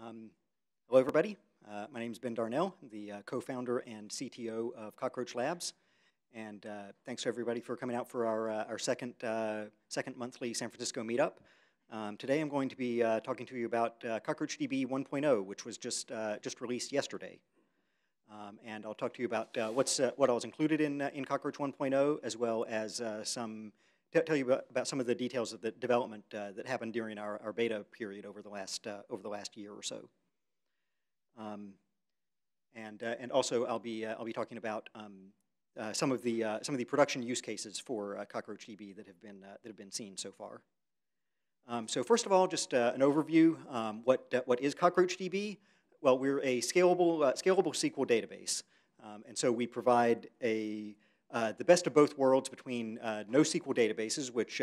Hello, everybody. My name is Ben Darnell, the co-founder and CTO of Cockroach Labs. And thanks to everybody for coming out for our second monthly San Francisco meetup. Today I'm going to be talking to you about CockroachDB 1.0, which was just released yesterday. And I'll talk to you about what all was included in Cockroach 1.0, as well as tell you about some of the details of the development that happened during our beta period over the last year or so. And also I'll be talking about some of the production use cases for CockroachDB that have been seen so far. So first of all, just an overview. What is CockroachDB? Well, we're a scalable SQL database, and so we provide the best of both worlds between NoSQL databases, which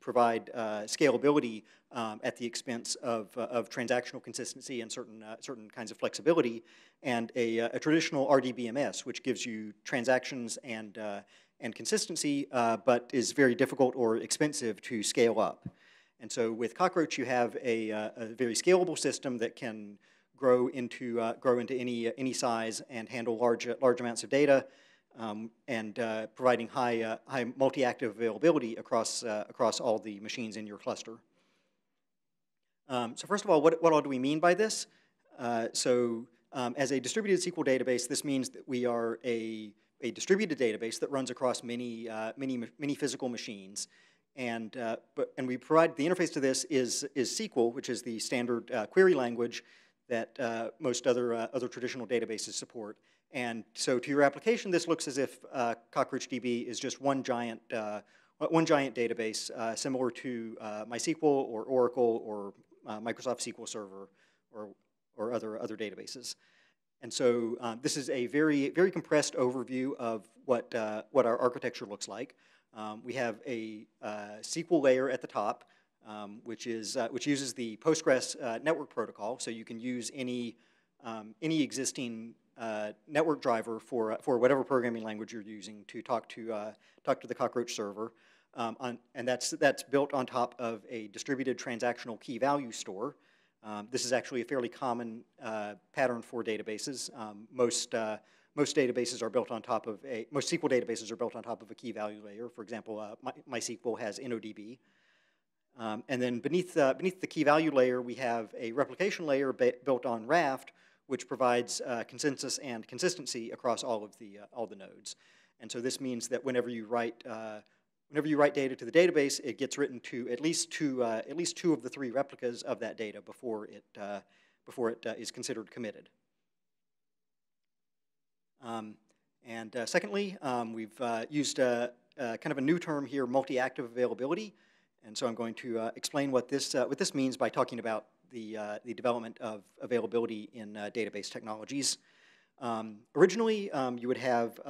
provide scalability at the expense of transactional consistency and certain kinds of flexibility, and a traditional RDBMS, which gives you transactions and consistency, but is very difficult or expensive to scale up. And so with Cockroach, you have a very scalable system that can grow into any size and handle large amounts of data, and providing high multi-active availability across all the machines in your cluster. So first of all, what all do we mean by this? As a distributed SQL database, this means that we are a distributed database that runs across many physical machines. And we provide the interface to this is SQL, which is the standard query language that most other traditional databases support. And so, to your application, this looks as if CockroachDB is just one giant database, similar to MySQL or Oracle or Microsoft SQL Server or other databases. And so, this is a very compressed overview of what our architecture looks like. We have a SQL layer at the top, which uses the Postgres network protocol. So you can use any existing network driver for whatever programming language you're using to talk to the Cockroach server, and that's built on top of a distributed transactional key value store. This is actually a fairly common pattern for databases. Most SQL databases are built on top of a key value layer. For example, MySQL has InnoDB. And then beneath the key value layer, we have a replication layer built on Raft, which provides consensus and consistency across all the nodes. And so this means that whenever you write data to the database, it gets written to at least two of the three replicas of that data before it is considered committed. Secondly, we've used kind of a new term here, multi-active availability, and so I'm going to explain what this means by talking about the development of availability in database technologies. Originally, you would have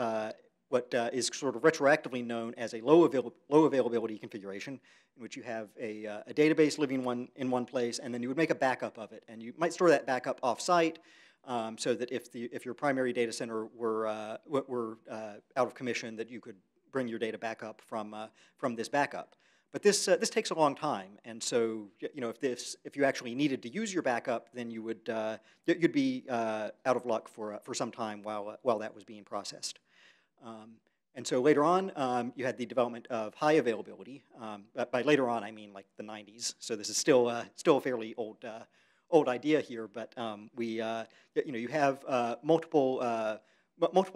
what is sort of retroactively known as a low availability configuration, in which you have a database living in one place, and then you would make a backup of it, and you might store that backup off-site. So that if your primary data center were out of commission, that you could bring your data back up from this backup. But this takes a long time, and so if you actually needed to use your backup, then you would you'd be out of luck for some time while that was being processed. And so later on, you had the development of high availability. But by later on, I mean like the 90s. So this is still a fairly old idea here, but you have multiple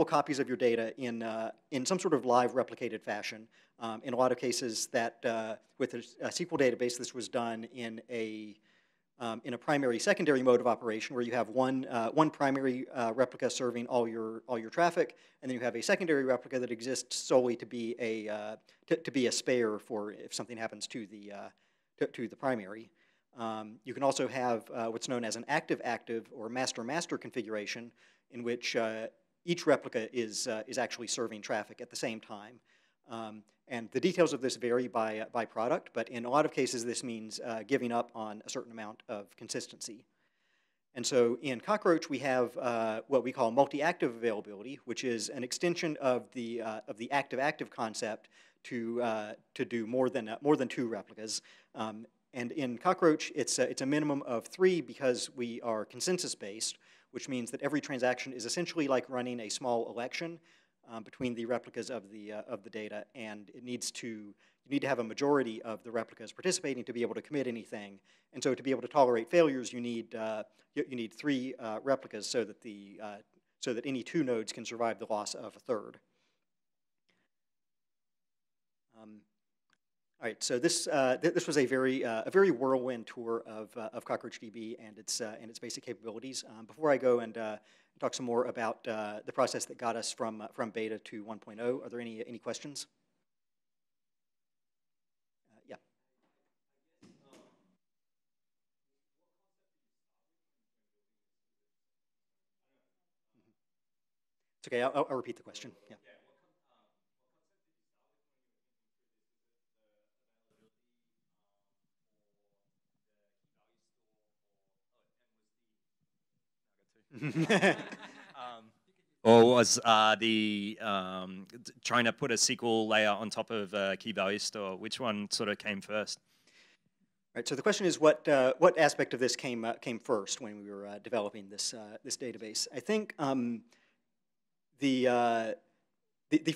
copies of your data in some sort of live replicated fashion. In a lot of cases, that with a SQL database, this was done in a primary secondary mode of operation, where you have one primary replica serving all your traffic, and then you have a secondary replica that exists solely to be a spare for if something happens to the primary. You can also have what's known as an active-active or master-master configuration, in which each replica is actually serving traffic at the same time. And the details of this vary by product, but in a lot of cases this means giving up on a certain amount of consistency. And so in Cockroach we have what we call multi-active availability, which is an extension of the active-active concept to do more than two replicas. And in Cockroach, it's a minimum of 3 because we are consensus-based, which means that every transaction is essentially like running a small election between the replicas of the data, and it needs to, you need to have a majority of the replicas participating to be able to commit anything. And so to be able to tolerate failures, you need 3 replicas so that the so that any 2 nodes can survive the loss of a 3rd. All right, so this this was a very whirlwind tour of CockroachDB and its basic capabilities. Before I go and talk some more about the process that got us from beta to 1.0, are there any questions? Yeah. It's okay. I'll repeat the question. Yeah. Or was the trying to put a SQL layer on top of a key value store? Which one sort of came first? Right. So the question is, what aspect of this came first when we were developing this this database? I think the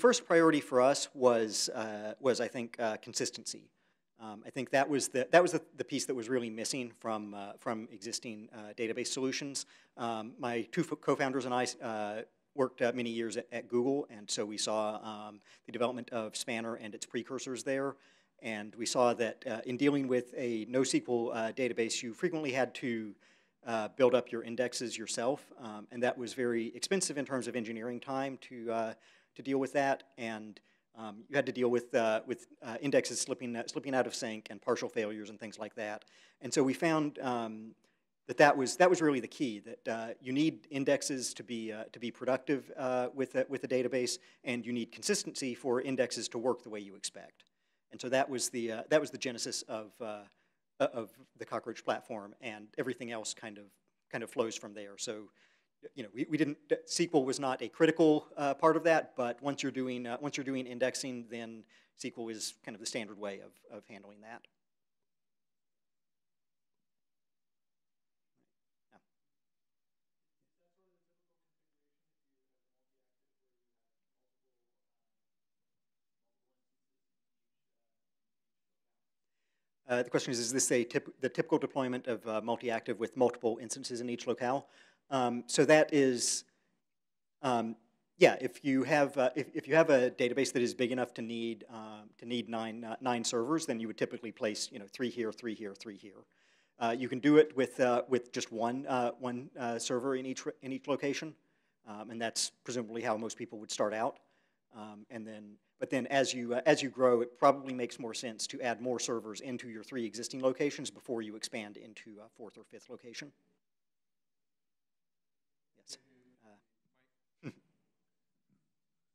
first priority for us was I think consistency. I think that was the piece that was really missing from existing database solutions. My 2 co-founders and I worked many years at Google, and so we saw the development of Spanner and its precursors there. And we saw that in dealing with a NoSQL database, you frequently had to build up your indexes yourself, and that was very expensive in terms of engineering time to deal with that. And you had to deal with indexes slipping out of sync and partial failures and things like that. And so we found that was really the key, that you need indexes to be productive with a database, and you need consistency for indexes to work the way you expect. And so that was the genesis of the Cockroach platform, and everything else kind of flows from there. So, you know, we didn't. SQL was not a critical part of that, but once you're doing indexing, then SQL is kind of the standard way of handling that. Yeah. The question is this the typical deployment of multi-active with multiple instances in each locale? So that is, yeah. If you have a database that is big enough to need 9 servers, then you would typically place 3 here, 3 here, 3 here. You can do it with just one server in each location, and that's presumably how most people would start out. But then as you grow, it probably makes more sense to add more servers into your 3 existing locations before you expand into a 4th or 5th location.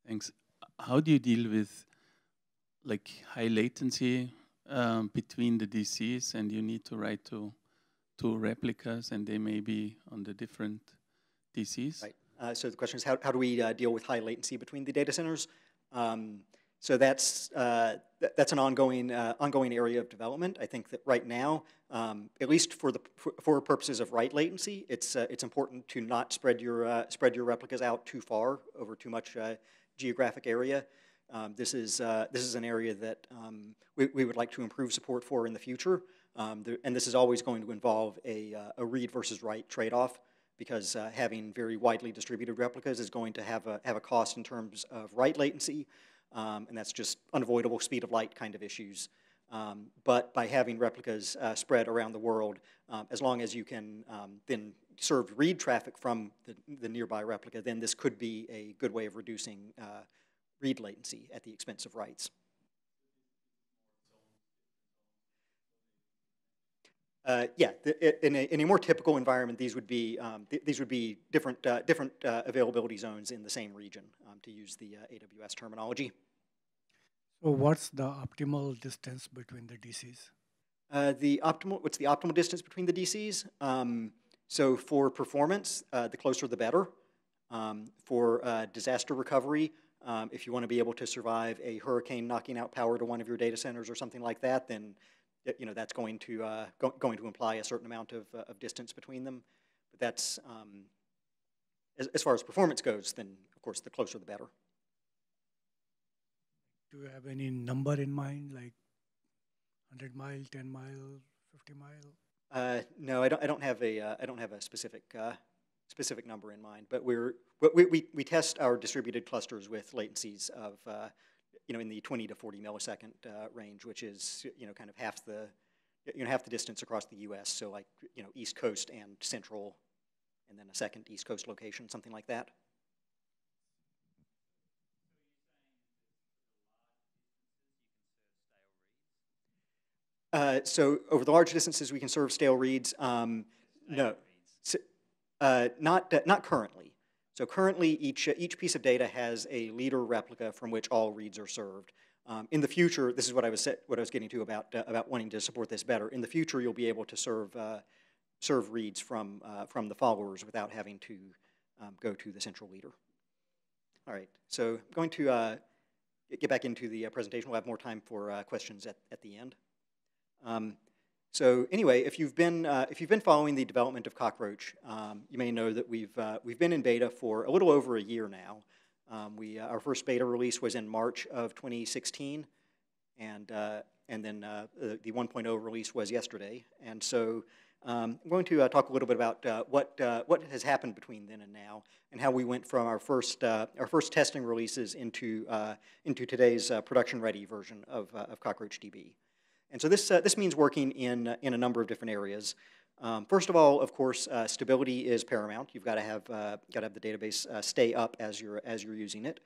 Thanks. How do you deal with like high latency between the DCs, and you need to write to 2 replicas, and they may be on the different DCs? Right. So the question is, how do we deal with high latency between the data centers? So that's an ongoing area of development. I think that right now, at least for purposes of write latency, it's important to not spread your replicas out too far over too much geographic area. This is an area that we would like to improve support for in the future, and this is always going to involve a read versus write trade-off, because having very widely distributed replicas is going to have a cost in terms of write latency, and that's just unavoidable speed of light kind of issues. But by having replicas spread around the world, as long as you can then serve read traffic from the nearby replica, then this could be a good way of reducing read latency at the expense of writes. Yeah, in a more typical environment, these would be different availability zones in the same region, to use the AWS terminology. So, what's the optimal distance between the DCs? What's the optimal distance between the DCs? So, for performance, the closer the better. For disaster recovery, if you want to be able to survive a hurricane knocking out power to one of your data centers or something like that, then you know, that's going to going to imply a certain amount of distance between them. But that's as far as performance goes, then of course the closer the better. Do you have any number in mind, like 100 mile, 10 mile, 50 mile? No, I don't have a specific specific number in mind. But we test our distributed clusters with latencies of you know, in the 20 to 40 millisecond range, which is, you know, kind of half the half the distance across the U.S. So like, you know, East Coast and Central, and then a second East Coast location, something like that. So over the large distances, we can serve stale reads. No, so, not currently. So currently, each piece of data has a leader replica from which all reads are served. In the future, this is what I was getting to about wanting to support this better. In the future, you'll be able to serve reads from the followers without having to go to the central leader. All right. So I'm going to get back into the presentation. We'll have more time for questions at the end. So anyway, if you've been following the development of Cockroach, you may know that we've been in beta for a little over a year now. Our first beta release was in March of 2016, and then the 1.0 release was yesterday. And so I'm going to talk a little bit about what has happened between then and now, and how we went from our first testing releases into today's production-ready version of CockroachDB. And so this, this means working in a number of different areas. First of all, of course, stability is paramount. You've got to have the database stay up as you're using it.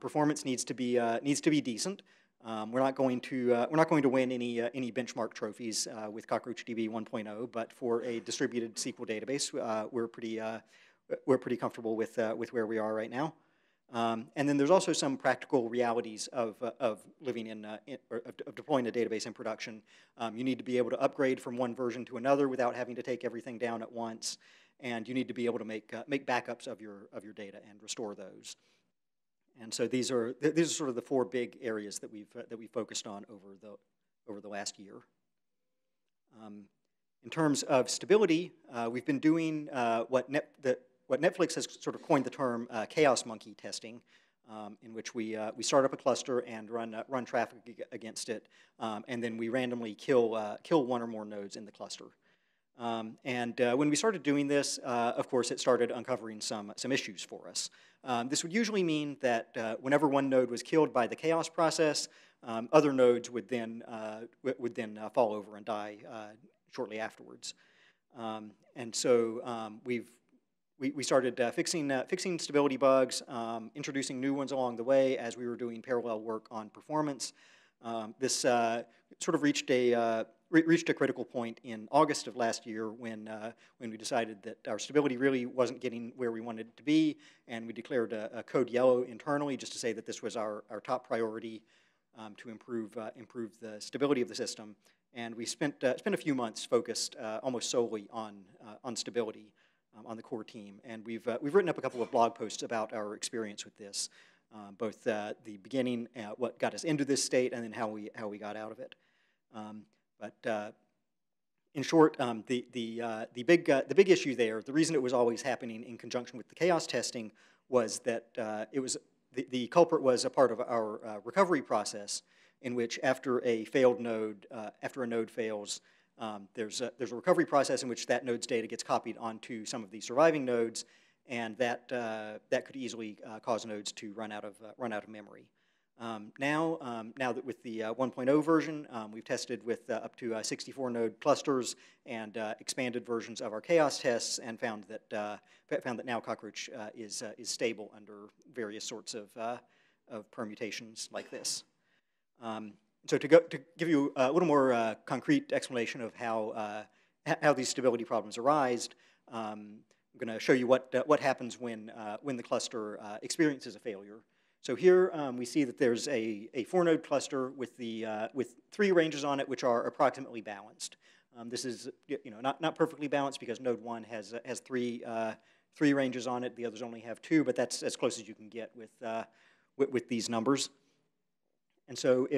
Performance needs to be decent. We're not going to win any benchmark trophies with CockroachDB 1.0, but for a distributed SQL database, we're pretty comfortable with where we are right now. And then there's also some practical realities of living of deploying a database in production. You need to be able to upgrade from one version to another without having to take everything down at once, and you need to be able to make make backups of your data and restore those. And so these are sort of the four big areas that we've focused on over the last year. In terms of stability, we've been doing what Netflix has sort of coined the term chaos monkey testing, in which we start up a cluster and run traffic against it, and then we randomly kill one or more nodes in the cluster. When we started doing this, of course, it started uncovering some issues for us. This would usually mean that whenever one node was killed by the chaos process, other nodes would then fall over and die shortly afterwards. We started fixing stability bugs, introducing new ones along the way as we were doing parallel work on performance. This sort of reached a critical point in August of last year when we decided that our stability really wasn't getting where we wanted it to be, and we declared a code yellow internally just to say that this was our top priority to improve the stability of the system. And we spent a few months focused almost solely on stability. On the core team, and we've written up a couple of blog posts about our experience with this, both the beginning, what got us into this state, and then how we got out of it. In short, the big issue there, the reason it was always happening in conjunction with the chaos testing, was that it was the culprit was a part of our recovery process, in which after a node fails. There's a recovery process in which that node's data gets copied onto some of the surviving nodes, and that could easily cause nodes to run out of memory. Now that with the 1.0 version, we've tested with up to 64 node clusters and expanded versions of our chaos tests, and found that now Cockroach is stable under various sorts of permutations like this. So to give you a little more concrete explanation of how these stability problems arise, I'm going to show you what happens when the cluster experiences a failure. So here we see that there's a four-node cluster with three ranges on it which are approximately balanced. This is, you know, not perfectly balanced because node one has three ranges on it. The others only have two, but that's as close as you can get with these numbers. And so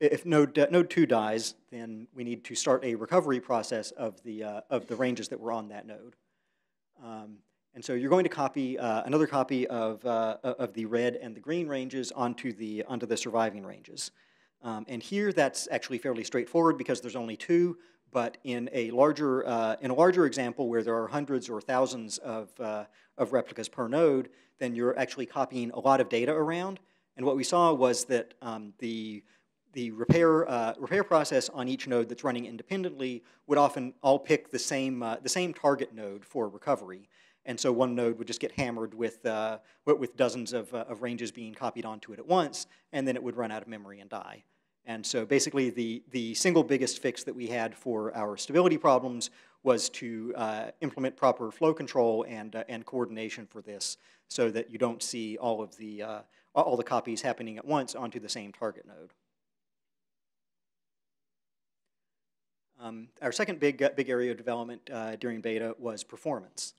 if node 2 dies, then we need to start a recovery process of the ranges that were on that node. And so you're going to copy another copy of the red and the green ranges onto the surviving ranges. And here that's actually fairly straightforward because there's only two. But in a larger example where there are hundreds or thousands of replicas per node, then you're actually copying a lot of data around. And what we saw was that the repair process on each node that's running independently would often all pick the same target node for recovery. And so one node would just get hammered with dozens of ranges being copied onto it at once, and then it would run out of memory and die. And so basically the single biggest fix that we had for our stability problems was to implement proper flow control and coordination for this so that you don't see all the copies happening at once onto the same target node. Our second big area of development during beta was performance.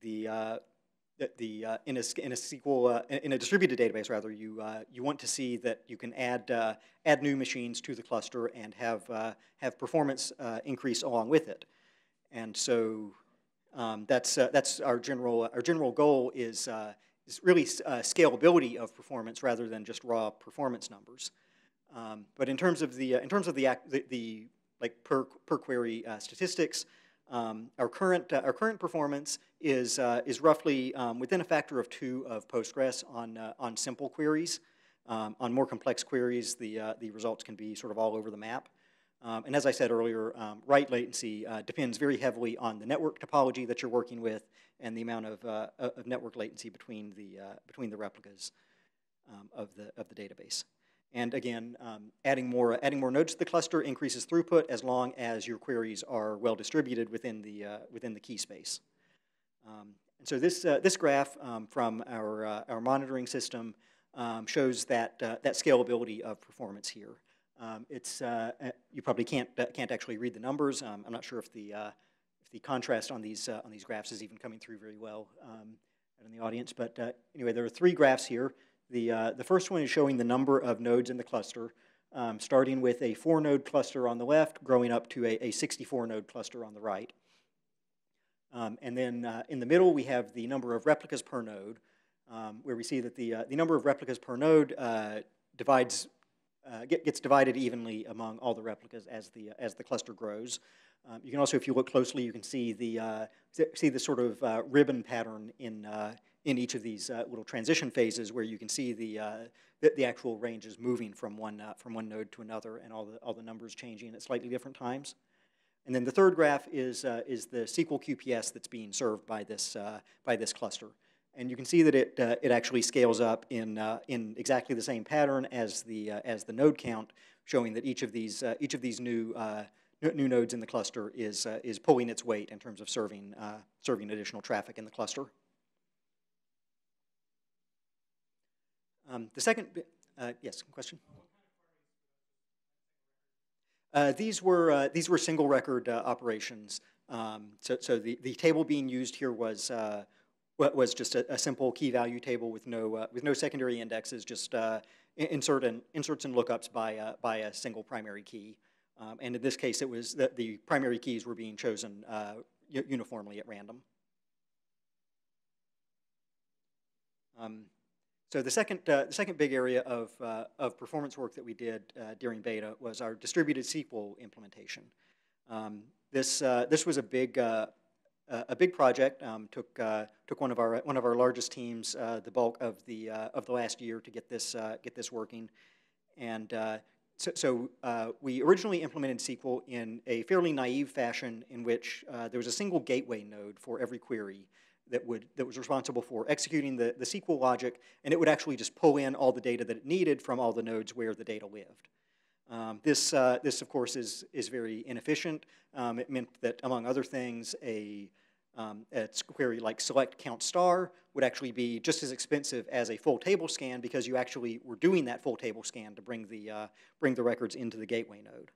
In a distributed database, rather, you want to see that you can add new machines to the cluster and have performance increase along with it. And so that's our general goal is really scalability of performance rather than just raw performance numbers. But in terms of the like per query statistics. Our current performance is roughly within a factor of 2 of Postgres on simple queries. On more complex queries, the results can be sort of all over the map. And as I said earlier, write latency depends very heavily on the network topology that you're working with and the amount of network latency between the replicas of the database. And again, adding more nodes to the cluster increases throughput as long as your queries are well distributed within the key space. And so this graph from our monitoring system shows that scalability of performance here. You probably can't actually read the numbers. I'm not sure if the contrast on these graphs is even coming through very well in the audience. But anyway, there are 3 graphs here. The first one is showing the number of nodes in the cluster, starting with a 4-node cluster on the left, growing up to a 64-node cluster on the right. And then in the middle, we have the number of replicas per node, where we see that the number of replicas per node gets divided evenly among all the replicas as the cluster grows. You can also, if you look closely, you can see the sort of ribbon pattern in each of these little transition phases, where you can see the actual ranges moving from one node to another, and all the numbers changing at slightly different times. And then the third graph is the SQL QPS that's being served by this cluster, and you can see that it actually scales up in exactly the same pattern as the node count, showing that each of these new nodes in the cluster is pulling its weight in terms of serving additional traffic in the cluster. The second bit, yes, question? These were single record operations. So the table being used here was just a simple key value table with no secondary indexes, just inserts and lookups by a single primary key. And in this case, it was that the primary keys were being chosen uniformly at random. So the second big area of performance work that we did during beta was our distributed SQL implementation. This was a big project. Took one of our largest teams the bulk of the last year to get this working, and we originally implemented SQL in a fairly naive fashion, in which there was a single gateway node for every query that was responsible for executing the SQL logic, and it would actually just pull in all the data that it needed from all the nodes where the data lived. This of course is very inefficient. It meant that, among other things, a query like select count star would actually be just as expensive as a full table scan, because you actually were doing that full table scan to bring the records into the gateway node.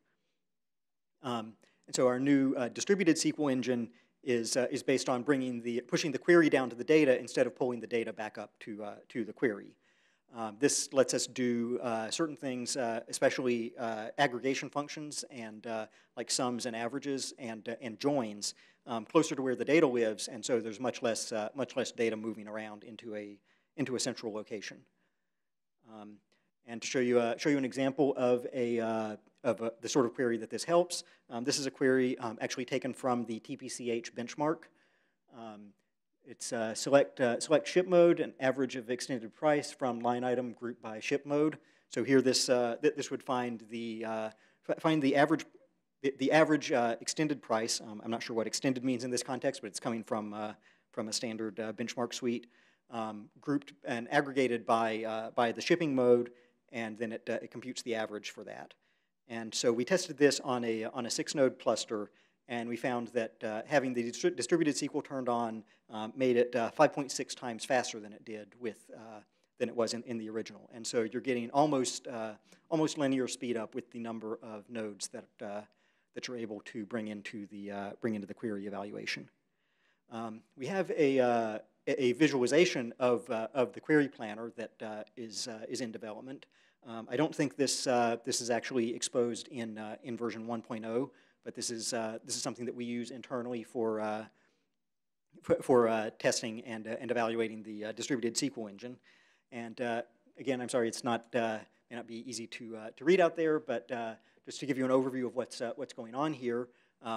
And so our new distributed SQL engine is based on pushing the query down to the data instead of pulling the data back up to the query. This lets us do certain things, especially aggregation functions and like sums and averages and joins closer to where the data lives, and so there's much less data moving around into a central location. And to show you an example of the sort of query that this helps, this is a query actually taken from the TPC-H benchmark. It's select ship mode and average of extended price from line item group by ship mode. So here this would find the average extended price. I'm not sure what extended means in this context, but it's coming from a standard benchmark suite, grouped and aggregated by the shipping mode, and then it computes the average for that. And so we tested this on a 6-node cluster. And we found that having the distributed SQL turned on made it 5.6 times faster than it did than it was in the original. And so you're getting almost linear speed up with the number of nodes that you're able to bring into the query evaluation. We have a visualization of the query planner that is in development. I don't think this is actually exposed in version 1.0. But this is something that we use internally for testing and evaluating the distributed SQL engine. And again, I'm sorry, it's not may not be easy to read out there, but just to give you an overview of what's going on here,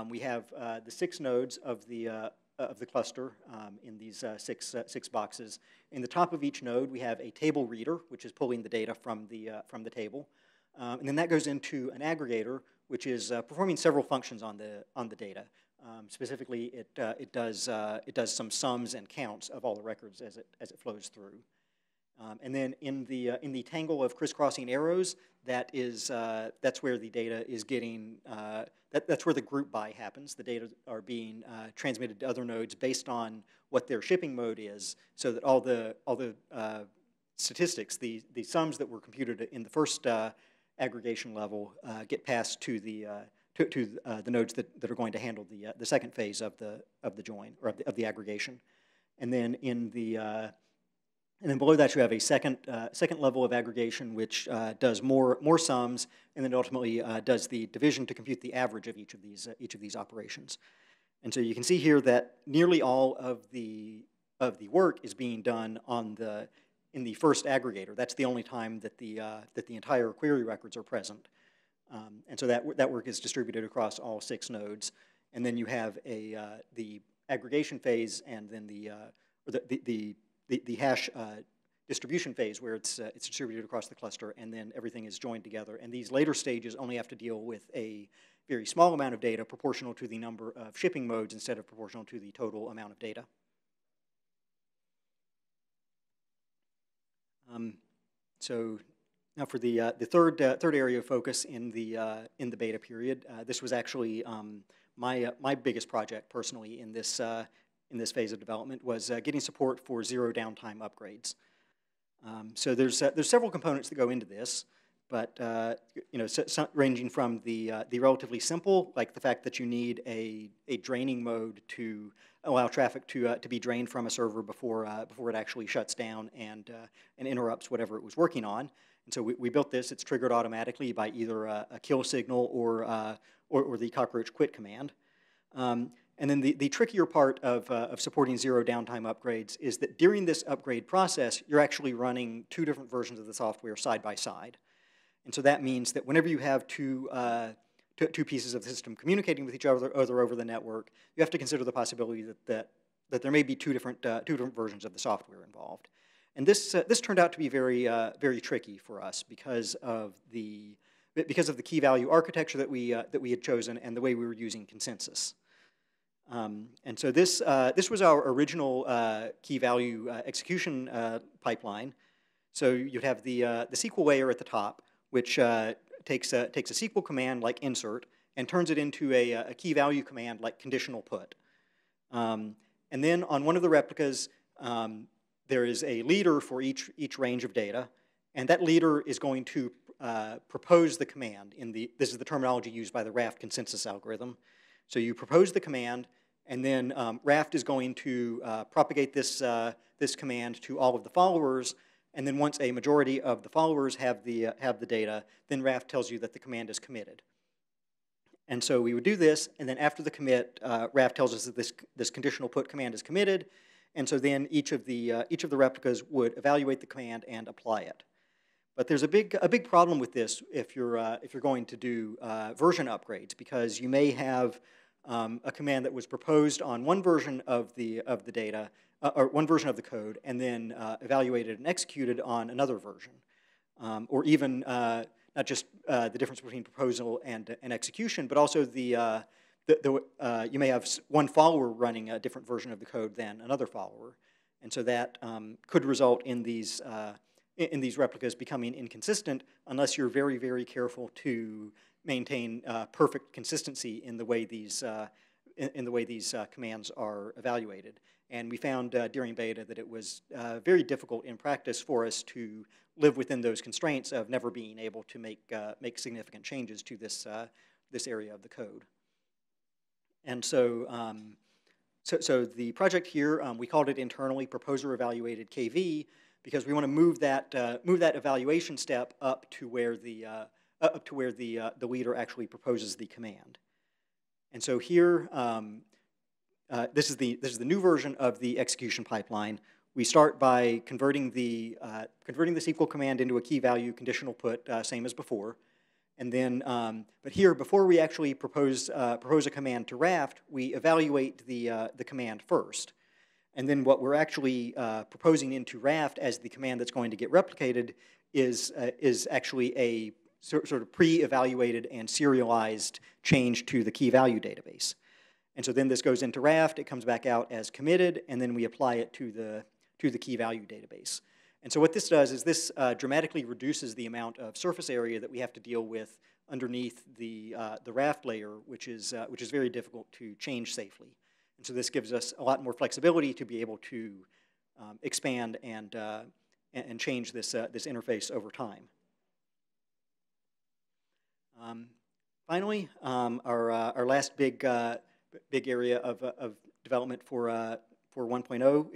we have the 6 nodes of the cluster in these six boxes. In the top of each node, we have a table reader, which is pulling the data from the table, and then that goes into an aggregator, which is performing several functions on the data. Specifically, it does some sums and counts of all the records as it flows through. And then in the tangle of crisscrossing arrows, that's where the data is getting that's where the group by happens. The data are being transmitted to other nodes based on what their shipping mode is, so that all the statistics, the sums that were computed in the first aggregation level get passed to the nodes that are going to handle the second phase of the join or of the aggregation, and then below that you have a second level of aggregation which does more sums, and then ultimately does the division to compute the average of each of these operations. And so you can see here that nearly all of the work is being done in the first aggregator. That's the only time that the entire query records are present, and so that work is distributed across all 6 nodes. And then you have the aggregation phase, and then the hash distribution phase, where it's distributed across the cluster, and then everything is joined together. And these later stages only have to deal with a very small amount of data, proportional to the number of shipping modes instead of proportional to the total amount of data. So now for the third area of focus in the beta period, this was actually my biggest project personally in this phase of development was getting support for zero downtime upgrades. So there's several components that go into this, but ranging from the relatively simple, like the fact that you need a draining mode to allow traffic to be drained from a server before it actually shuts down and interrupts whatever it was working on. And so we built this. It's triggered automatically by either a kill signal or the cockroach quit command. And then the trickier part of supporting zero downtime upgrades is that during this upgrade process, you're actually running 2 different versions of the software side by side. And so that means that whenever you have two pieces of the system communicating with each other over the network, you have to consider the possibility that there may be two different versions of the software involved. And this turned out to be very tricky for us because of the key value architecture that we had chosen and the way we were using consensus. And so this was our original key value execution pipeline. So you'd have the SQL layer at the top, which takes a SQL command like insert and turns it into a key value command like conditional put. And then on one of the replicas, there is a leader for each range of data, and that leader is going to propose the command this is the terminology used by the Raft consensus algorithm. So you propose the command, and then Raft is going to propagate this command to all of the followers, And then once a majority of the followers have the data, then Raft tells you that the command is committed. And so we would do this, and then after the commit, Raft tells us that this conditional put command is committed, and so then each of the replicas would evaluate the command and apply it. But there's a big problem with this if you're going to do version upgrades, because you may have a command that was proposed on one version of the data or one version of the code, and then evaluated and executed on another version, or even. Not just the difference between proposal and execution, but also you may have one follower running a different version of the code than another follower, and so that could result in these replicas becoming inconsistent unless you're very, very careful to maintain perfect consistency in the way these commands are evaluated. And we found during beta that it was very difficult in practice for us to live within those constraints of never being able to make significant changes to this area of the code. And so so the project here, we called it internally Proposer Evaluated KV, because we want to move that evaluation step up to where the leader actually proposes the command. And so here. This is the new version of the execution pipeline. We start by converting the SQL command into a key value conditional put, same as before, and then but here before we actually propose a command to Raft, we evaluate the command first, and then what we're actually proposing into Raft as the command that's going to get replicated is actually a sort of pre-evaluated and serialized change to the key value database. And so then this goes into Raft, it comes back out as committed, and then we apply it to the key value database. And so what this does is this dramatically reduces the amount of surface area that we have to deal with underneath the Raft layer, which is very difficult to change safely. And so this gives us a lot more flexibility to be able to expand and change this interface over time. Finally, our last big area of development for 1.0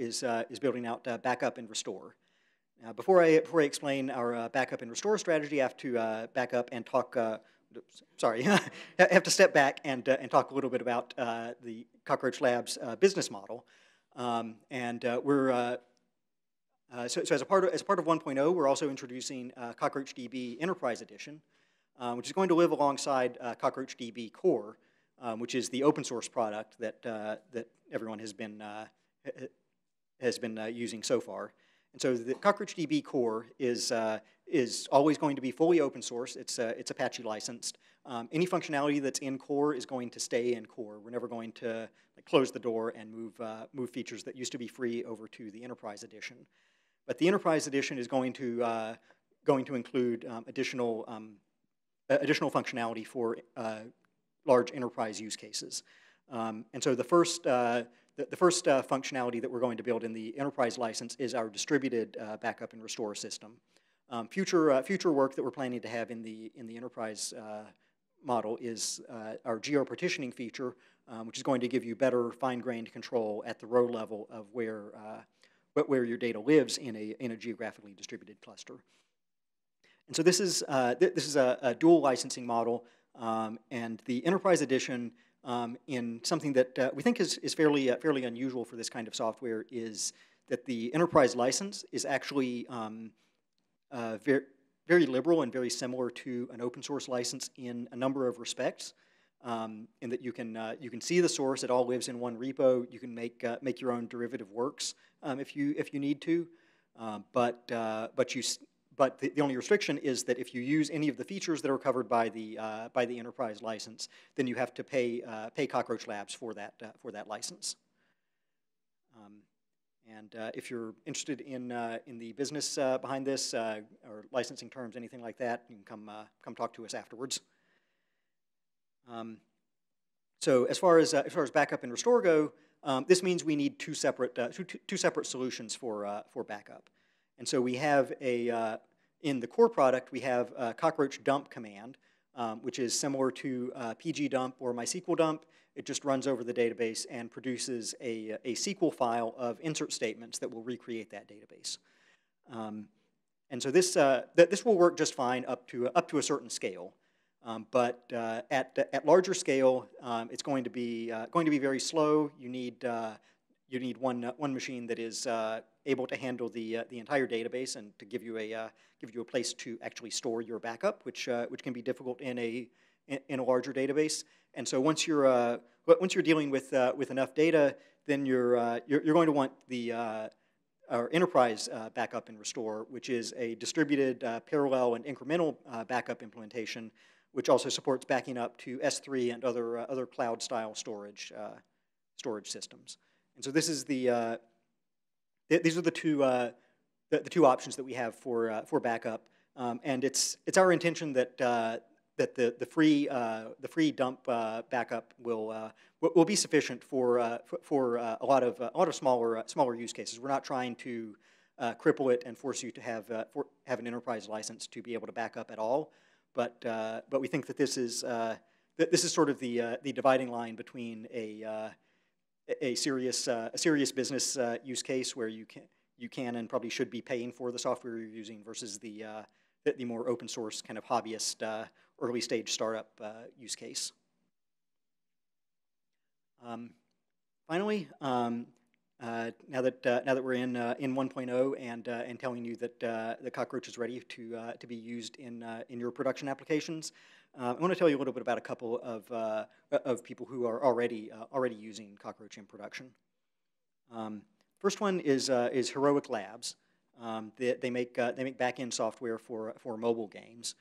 is building out backup and restore. Now, before I explain our backup and restore strategy, I have to back up and talk. Sorry, I have to step back and talk a little bit about the Cockroach Labs business model. So as a part of 1.0, we're also introducing CockroachDB Enterprise Edition, which is going to live alongside CockroachDB Core. Which is the open source product that everyone has been using so far, and so the CockroachDB Core is always going to be fully open source. It's Apache licensed. Any functionality that's in Core is going to stay in Core. We're never going to close the door and move features that used to be free over to the Enterprise Edition. But the Enterprise Edition is going to include additional functionality for large enterprise use cases, and so the first functionality that we're going to build in the enterprise license is our distributed backup and restore system. Future work that we're planning to have in the enterprise model is our geo-partitioning feature, which is going to give you better fine-grained control at the row level of where your data lives in a geographically distributed cluster. And so this is a dual licensing model. And the Enterprise Edition, in something that we think is fairly unusual for this kind of software, is that the enterprise license is actually very liberal and very similar to an open source license in a number of respects. In that you can see the source; it all lives in one repo. You can make your own derivative works if you need to, but the only restriction is that if you use any of the features that are covered by the enterprise license, then you have to pay Cockroach Labs for that license. And if you're interested in the business behind this or licensing terms, anything like that, you can come talk to us afterwards. So as far as backup and restore go, this means we need two separate solutions for backup. And so we have in the core product, we have a cockroach dump command, which is similar to PG dump or MySQL dump. It just runs over the database and produces a SQL file of insert statements that will recreate that database. And so this this will work just fine up to a certain scale, but at larger scale, it's going to be very slow. You need one machine that is able to handle the entire database and to give you a place to actually store your backup, which can be difficult in a larger database. And so once you're dealing with enough data, then you're going to want the our enterprise backup and restore, which is a distributed, parallel, and incremental backup implementation, which also supports backing up to S3 and other cloud-style storage systems. And so this is the these are the two options that we have for backup. And it's our intention that that the free dump backup will be sufficient for a lot of smaller use cases. We're not trying to cripple it and force you to have an enterprise license to be able to back up at all. But we think that this is sort of the dividing line between a serious business use case where you can and probably should be paying for the software you're using versus the more open source kind of hobbyist early stage startup use case. Finally, now that we're in 1.0 and telling you that the Cockroach is ready to be used in your production applications, I want to tell you a little bit about a couple of people who are already using Cockroach in production. First one is Heroic Labs. They make back-end software for mobile games,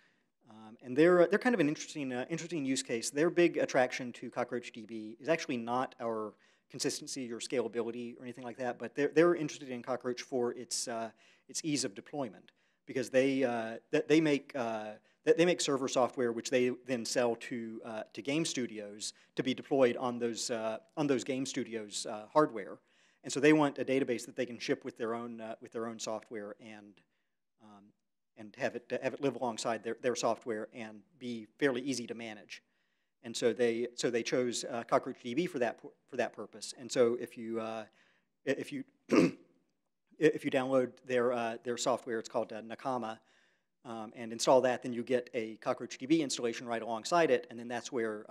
and they're kind of an interesting use case. Their big attraction to CockroachDB is actually not our consistency or scalability or anything like that, but they're interested in Cockroach for its ease of deployment, because they make server software which they then sell to game studios to be deployed on those game studios' hardware. And so they want a database that they can ship with their own software and have it live alongside their software and be fairly easy to manage. And so they chose CockroachDB for that purpose. And so if you download their software, it's called Nakama, and install that, then you get a CockroachDB installation right alongside it, and then that's where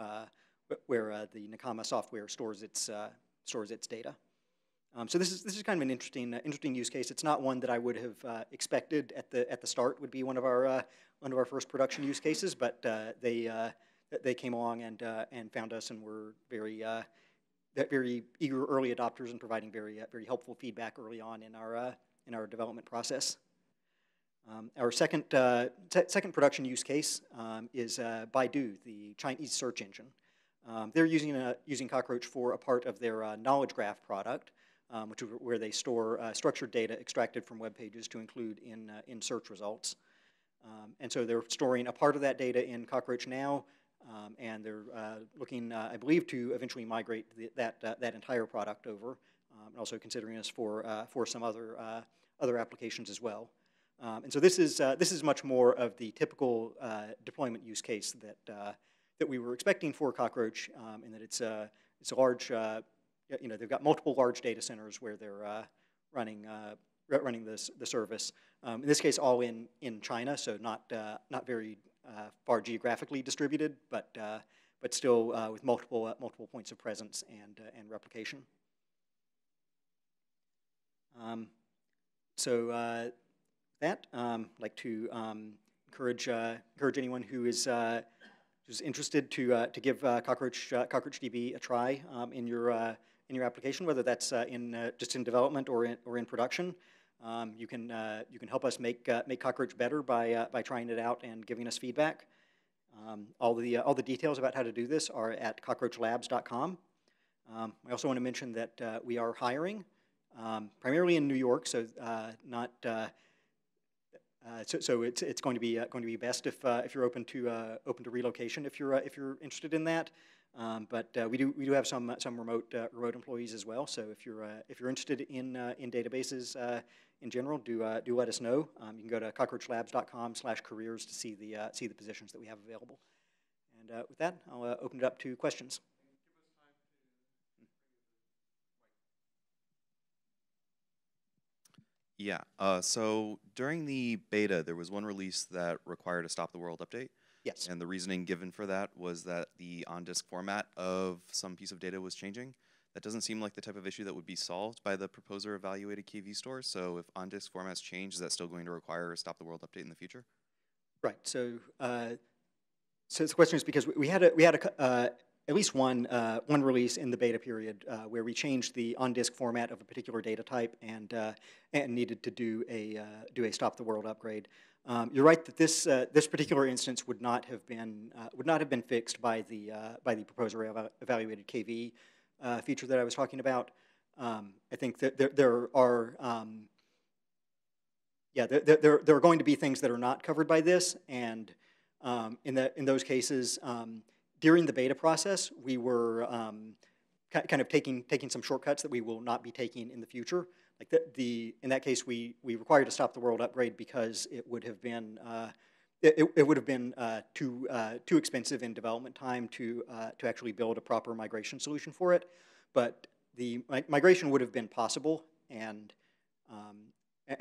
the Nakama software stores its data. So this is kind of an interesting use case. It's not one that I would have expected at the start would be one of our first production use cases, but they came along and found us and were very eager early adopters and providing very helpful feedback early on in our development process. Our second production use case is Baidu, the Chinese search engine. They're using Cockroach for a part of their knowledge graph product, which is where they store structured data extracted from web pages to include in search results. And so they're storing a part of that data in Cockroach now, and they're looking, I believe, to eventually migrate that entire product over, and also considering us for some other applications as well. And so this is much more of the typical deployment use case that we were expecting for Cockroach, in that it's a large. You know, they've got multiple large data centers where they're running the service. In this case, all in China, so not very far geographically distributed, but still with multiple points of presence and replication. I'd like to encourage anyone who's interested to give CockroachDB a try in your application, whether that's just in development or in production. You can help us make Cockroach better by trying it out and giving us feedback. All the details about how to do this are at cockroachlabs.com. I also want to mention that we are hiring, primarily in New York, so not. So it's going to be best if you're open to relocation if you're interested in that, but we do have some remote employees as well. So if you're interested in databases in general, do let us know. You can go to cockroachlabs.com/careers to see the positions that we have available. And with that, I'll open it up to questions. Yeah, so during the beta, there was one release that required a Stop the World update. Yes. And the reasoning given for that was that the on-disk format of some piece of data was changing. That doesn't seem like the type of issue that would be solved by the proposer-evaluated key vstore. So if on-disk formats change, is that still going to require a Stop the World update in the future? Right. So, so the question is because we had at least one release in the beta period where we changed the on-disk format of a particular data type and needed to do a Stop the World upgrade. You're right that this this particular instance would not have been fixed by the proposer-evaluated KV feature that I was talking about. I think that there are going to be things that are not covered by this, and in those cases. During the beta process, we were kind of taking some shortcuts that we will not be taking in the future. Like in that case, we required a Stop the World upgrade because it would have been too expensive in development time to actually build a proper migration solution for it. But the migration would have been possible, and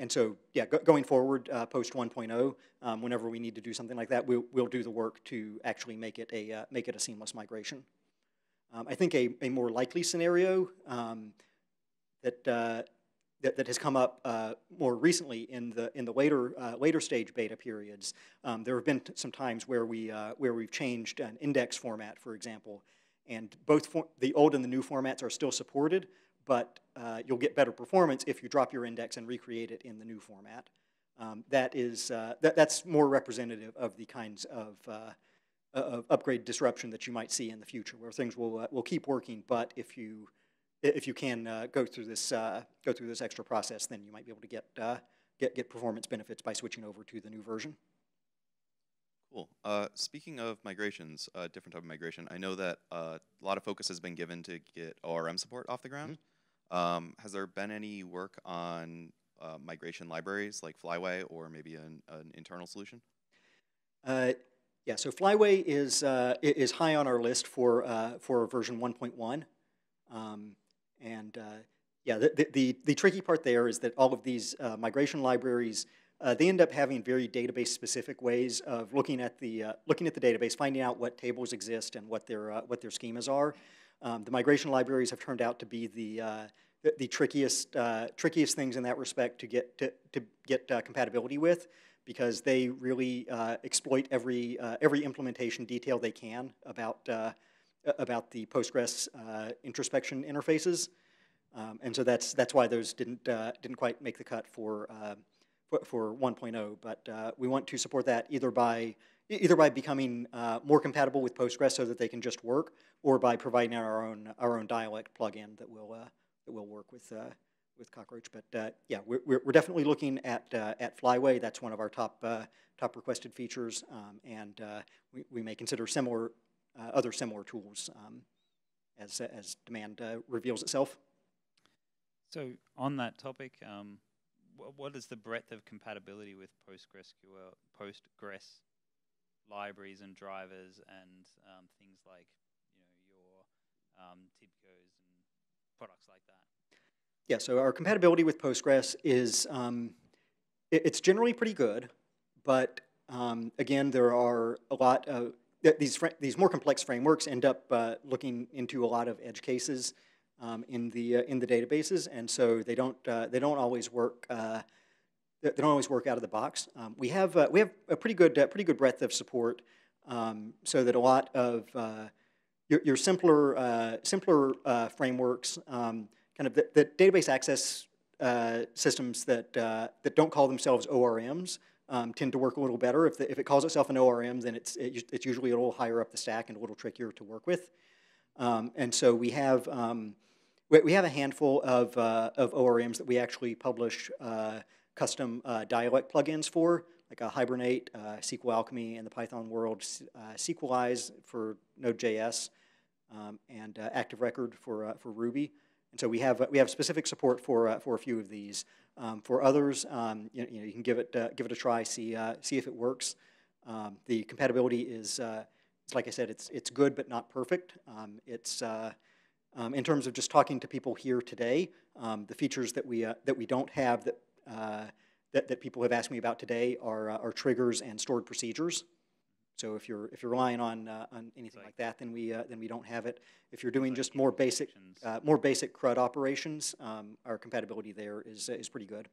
so yeah, going forward, post 1.0, whenever we need to do something like that, we'll do the work to actually make it a seamless migration. I think a more likely scenario that has come up more recently in the later stage beta periods. There have been some times where we've changed an index format, for example, and both the old and the new formats are still supported. But you'll get better performance if you drop your index and recreate it in the new format. That's more representative of the kinds of upgrade disruption that you might see in the future, where things will keep working, but if you can go through this extra process, then you might be able to get performance benefits by switching over to the new version. Cool. Speaking of migrations, different type of migration, I know that a lot of focus has been given to get ORM support off the ground. Mm-hmm. Has there been any work on migration libraries like Flyway or maybe an internal solution? Yeah, so Flyway is high on our list for version 1.1, yeah, the tricky part there is that all of these migration libraries they end up having very database-specific ways of looking at the database, finding out what tables exist and what their schemas are. The migration libraries have turned out to be the trickiest things in that respect to get compatibility with, because they really exploit every implementation detail they can about the Postgres introspection interfaces, and so that's why those didn't quite make the cut for 1.0. But we want to support that either by becoming more compatible with Postgres so that they can just work, or by providing our own dialect plugin that will work with Cockroach. But yeah, we're definitely looking at Flyway. That's one of our top requested features, and we may consider other similar tools as demand reveals itself. So on that topic, what is the breadth of compatibility with Postgres libraries and drivers and things like your TIBCOs and products like that? Yeah, so our compatibility with Postgres is it's generally pretty good, but again, there are a lot of these more complex frameworks end up looking into a lot of edge cases in the databases, and so they don't always work out of the box. We have a pretty good breadth of support, so that a lot of your simpler frameworks, kind of the database access systems that don't call themselves ORMs, tend to work a little better. If it calls itself an ORM, then it's usually a little higher up the stack and a little trickier to work with, and so we have. We have a handful of ORMs that we actually publish custom dialect plugins for, like Hibernate, SQLAlchemy in the Python world, Sequelize for Node.js, and Active Record for Ruby. And so we have specific support for a few of these. For others, you can give it a try, see if it works. The compatibility is, like I said, it's good but not perfect. In terms of just talking to people here today, the features that we don't have that that people have asked me about today are triggers and stored procedures. So if you're relying on anything like that, then we don't have it. If you're doing just more basic CRUD operations, our compatibility there is pretty good.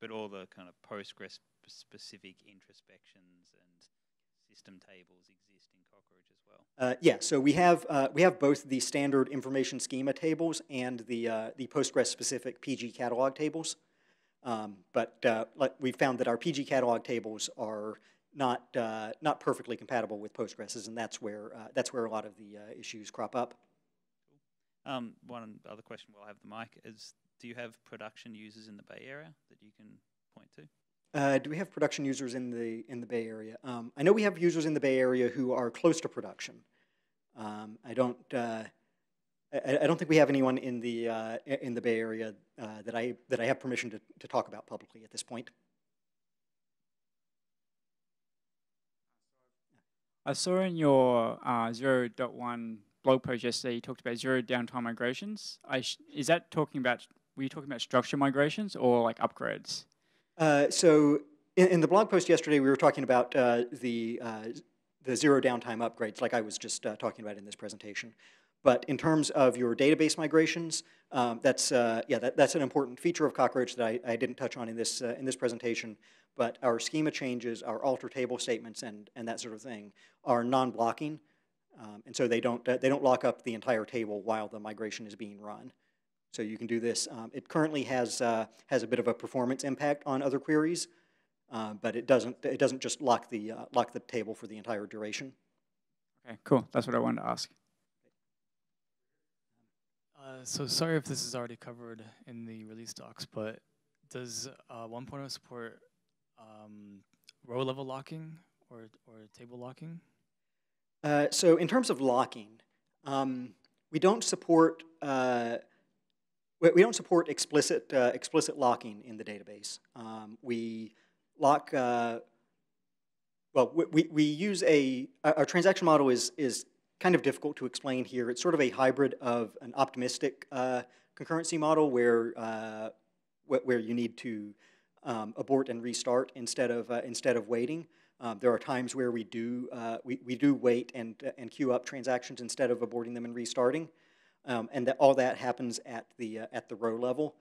Okay. But all the kind of Postgres specific introspections and system tables exist in Cockroach as well. Yeah. So we have both the standard information schema tables and the Postgres specific PG catalog tables. But we found that our PG catalog tables are not perfectly compatible with Postgres, and that's where a lot of the issues crop up. Cool. One other question while I have the mic is, do you have production users in the Bay Area that you can point to? Do we have production users in the Bay Area? I know we have users in the Bay Area who are close to production. I don't think we have anyone in the Bay Area that I have permission to talk about publicly at this point. I saw in your 0.1 blog post yesterday, you talked about zero downtime migrations. Is that talking about, were you talking about structure migrations or like upgrades? So in the blog post yesterday, we were talking about the zero downtime upgrades, like I was just talking about in this presentation. But in terms of your database migrations, that's an important feature of Cockroach that I didn't touch on in this presentation. But our schema changes, our alter table statements, and that sort of thing are non-blocking, and so they don't lock up the entire table while the migration is being run. So you can do this. It currently has a bit of a performance impact on other queries, but it doesn't just lock the table for the entire duration. Okay, cool. That's what I wanted to ask. So sorry if this is already covered in the release docs, but does 1.0 support row level locking or table locking? So in terms of locking, we don't support explicit locking in the database. We lock well we use our transaction model is kind of difficult to explain here. It's sort of a hybrid of an optimistic concurrency model where you need to abort and restart instead of waiting. There are times where we do wait and queue up transactions instead of aborting them and restarting, and that all that happens at the row level.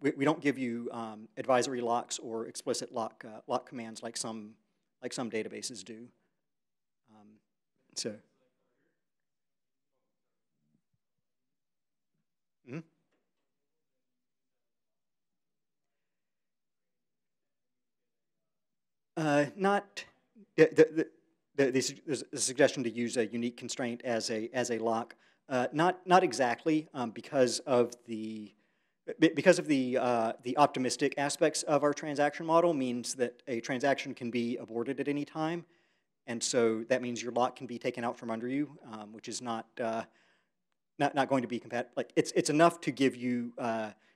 We don't give you advisory locks or explicit lock commands like some databases do. So. The suggestion to use a unique constraint as a lock, not exactly, because of the optimistic aspects of our transaction model means that a transaction can be aborted at any time, and so that means your lock can be taken out from under you, which is not going to be compatible. Like it's enough to give you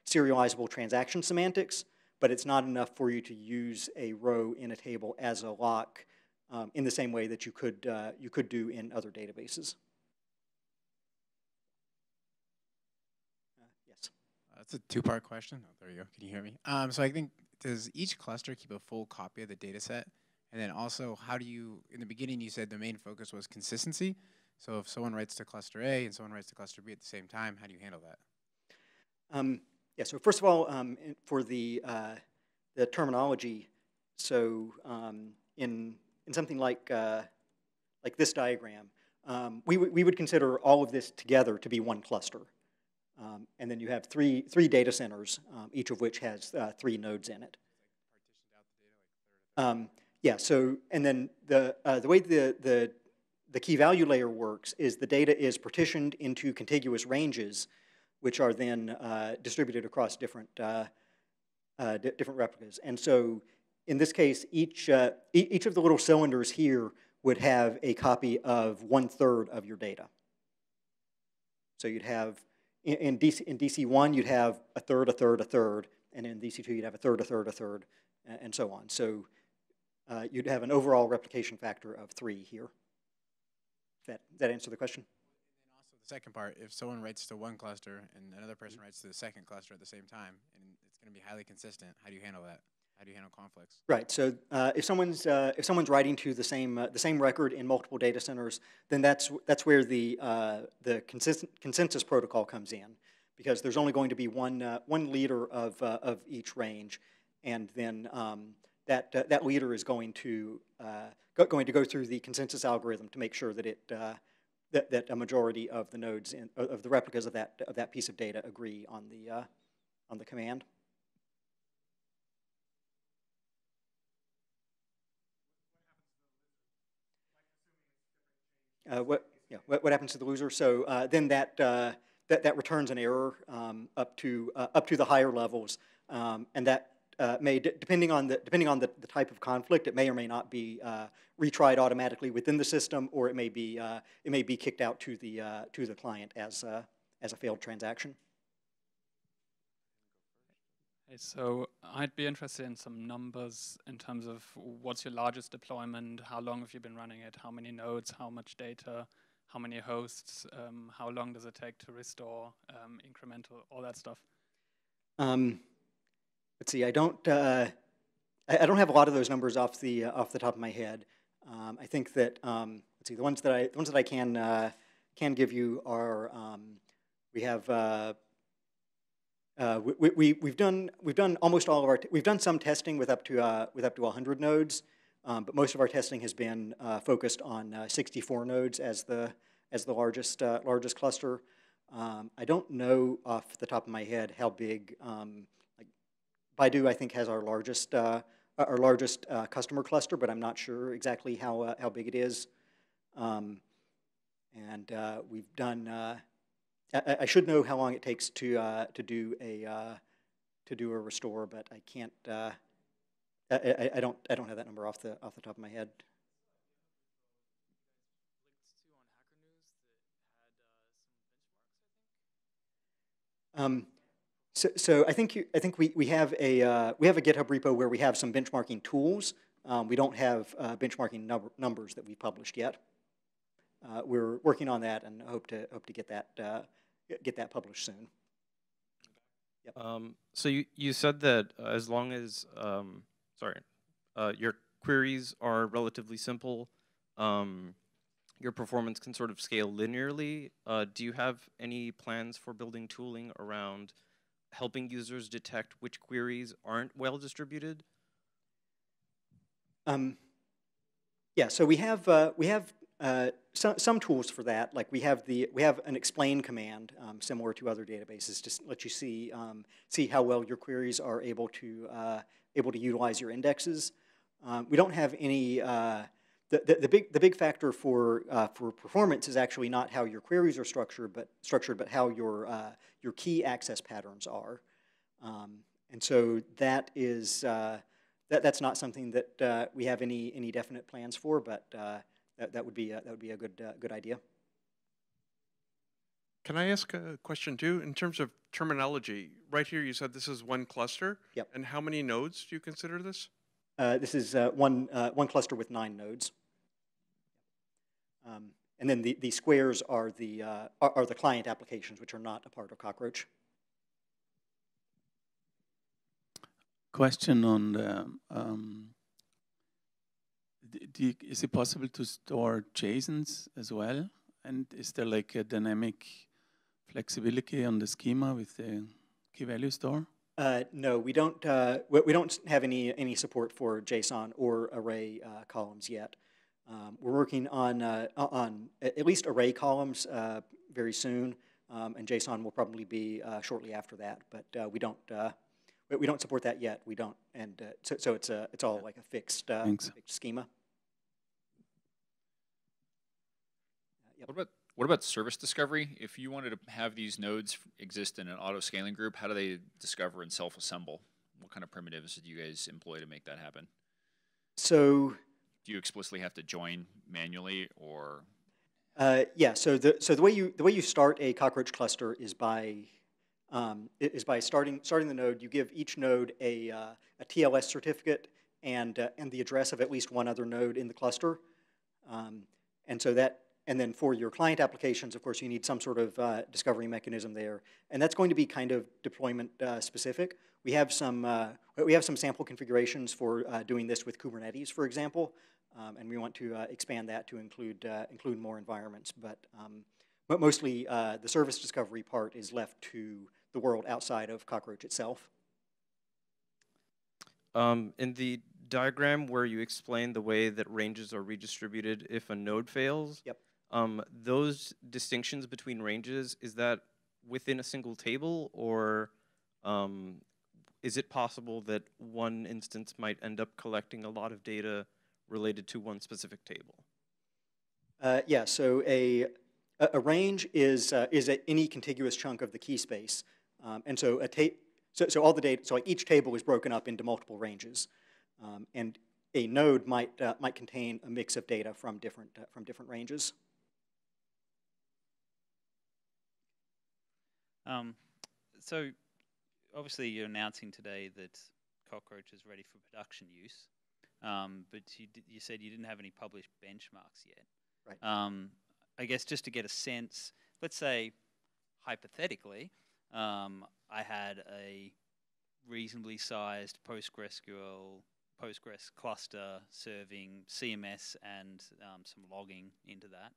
serializable transaction semantics, but it's not enough for you to use a row in a table as a lock in the same way that you could do in other databases. Yes. That's a two-part question. Oh, there you go. Can you hear me? So I think, does each cluster keep a full copy of the data set? And then also, how do you, in the beginning you said the main focus was consistency. So if someone writes to cluster A and someone writes to cluster B at the same time, how do you handle that? Yeah, so first of all, for the terminology, so in something like this diagram, we would consider all of this together to be one cluster, and then you have three data centers, each of which has three nodes in it. Yeah, so and then the way the key value layer works is the data is partitioned into contiguous ranges, which are then distributed across different replicas. And so in this case, each of the little cylinders here would have a copy of 1/3 of your data. So you'd have, in DC1, you'd have 1/3, 1/3, 1/3, and in DC2, you'd have 1/3, 1/3, 1/3, and so on. So you'd have an overall replication factor of 3 here. That answer the question? second part, if someone writes to one cluster and another person writes to the second cluster at the same time, and it's going to be highly consistent, how do you handle that? How do you handle conflicts? Right. So if someone's writing to the same record in multiple data centers, then that's where the consensus protocol comes in, because there's only going to be one leader of each range, and then that leader is going to go through the consensus algorithm to make sure that that a majority of the nodes of the replicas of that piece of data agree on the command. What happens to the loser? So then that returns an error up to the higher levels, and that may depending on the type of conflict, it may or may not be retried automatically within the system, or it may be kicked out to the client as a failed transaction. Hey, so I'd be interested in some numbers in terms of what's your largest deployment, how long have you been running it, how many nodes, how much data, how many hosts, how long does it take to restore, incremental, all that stuff. Let's see. I don't have a lot of those numbers off the top of my head. I think that let's see, the ones that I can give you are we have. We've done almost all of our some testing with up to 100 nodes, but most of our testing has been focused on 64 nodes as the largest cluster. I don't know off the top of my head how big. Like Baidu, I think, has our largest customer cluster, but I'm not sure exactly how big it is. And we've done. I should know how long it takes to do a restore, but I can't. I don't have that number off the top of my head. So I think we have a GitHub repo where we have some benchmarking tools. We don't have benchmarking numbers that we've published yet. We're working on that and hope to get that published soon. Yep. So you said that as long as your queries are relatively simple, your performance can sort of scale linearly. Do you have any plans for building tooling around helping users detect which queries aren't well distributed? Yeah. So we have. Some tools for that, like we have an explain command similar to other databases to let you see see how well your queries are able to utilize your indexes. We don't have any the big factor for performance is actually not how your queries are structured but how your key access patterns are, and so that is that's not something that we have any definite plans for, but. That would be a good idea. Can I ask a question too? In terms of terminology, right here you said this is one cluster. Yep. And how many nodes do you consider this? This is one cluster with 9 nodes. And then the squares are the client applications, which are not a part of Cockroach. Question on the. Is it possible to store JSONs as well? And is there like a dynamic flexibility on the schema with the key value store? No, we don't. We don't have any support for JSON or array columns yet. We're working on at least array columns very soon, and JSON will probably be shortly after that. But we don't. We don't support that yet. We don't, and so it's all like a fixed schema. Yep. What about service discovery? If you wanted to have these nodes exist in an auto-scaling group, how do they discover and self-assemble? What kind of primitives do you guys employ to make that happen? So, do you explicitly have to join manually, or? Yeah. So the way you start a Cockroach cluster is by starting the node. You give each node a TLS certificate and the address of at least one other node in the cluster, and so that. And then for your client applications, of course, you need some sort of discovery mechanism there. And that's going to be kind of deployment specific. We have some sample configurations for doing this with Kubernetes, for example, and we want to expand that to include include more environments. But mostly the service discovery part is left to the world outside of Cockroach itself. In the diagram where you explain the way that ranges are redistributed if a node fails, yep. Those distinctions between ranges, is that within a single table, or is it possible that one instance might end up collecting a lot of data related to one specific table? Yeah, so a range is any contiguous chunk of the key space, and so all the data, so like each table is broken up into multiple ranges. And a node might contain a mix of data from different ranges. So obviously you're announcing today that Cockroach is ready for production use, but you said you didn't have any published benchmarks yet. Right. I guess just to get a sense, let's say hypothetically, I had a reasonably sized Postgres cluster serving CMS and some logging into that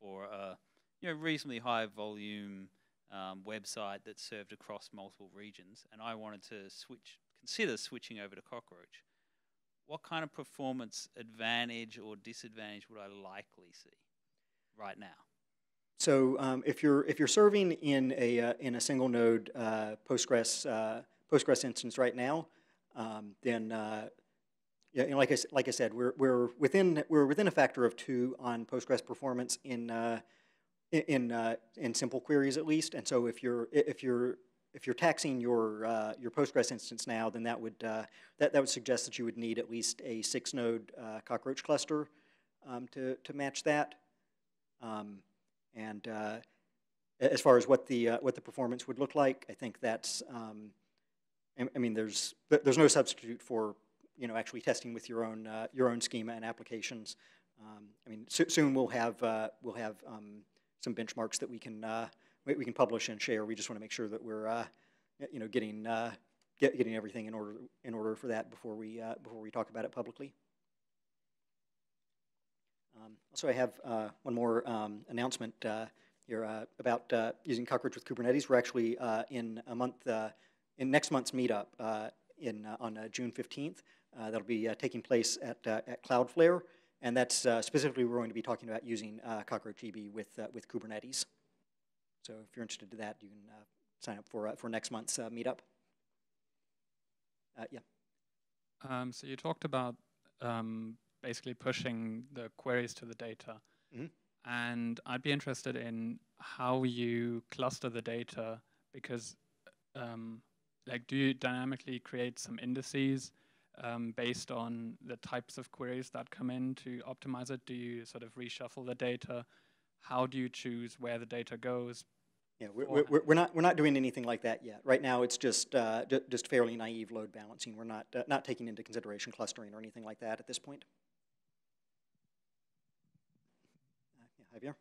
for a reasonably high volume website that served across multiple regions, and I wanted to consider switching over to Cockroach. What kind of performance advantage or disadvantage would I likely see right now? So if you're serving in a single node Postgres instance right now, then yeah, like I said, we're within a factor of 2 on Postgres performance in simple queries at least. And so if you're taxing your Postgres instance now, then that would that would suggest that you would need at least a 6-node Cockroach cluster to match that. And as far as what the performance would look like, I think that's I mean, there's no substitute for actually testing with your own schema and applications. I mean, soon we'll have some benchmarks that we can publish and share. We just want to make sure that we're getting everything in order for that before we talk about it publicly. Also, I have one more announcement here about using Cockroach with Kubernetes. We're actually in next month's meetup on June 15th, that'll be taking place at Cloudflare, and that's specifically we're going to be talking about using CockroachDB with Kubernetes. So if you're interested in that, you can sign up for next month's meetup. Yeah. So you talked about basically pushing the queries to the data, mm-hmm. and I'd be interested in how you cluster the data, because like, do you dynamically create some indices based on the types of queries that come in to optimize it? Do you sort of reshuffle the data? How do you choose where the data goes? Yeah, we're not doing anything like that yet. Right now, it's just fairly naive load balancing. We're not taking into consideration clustering or anything like that at this point. Yeah, Javier,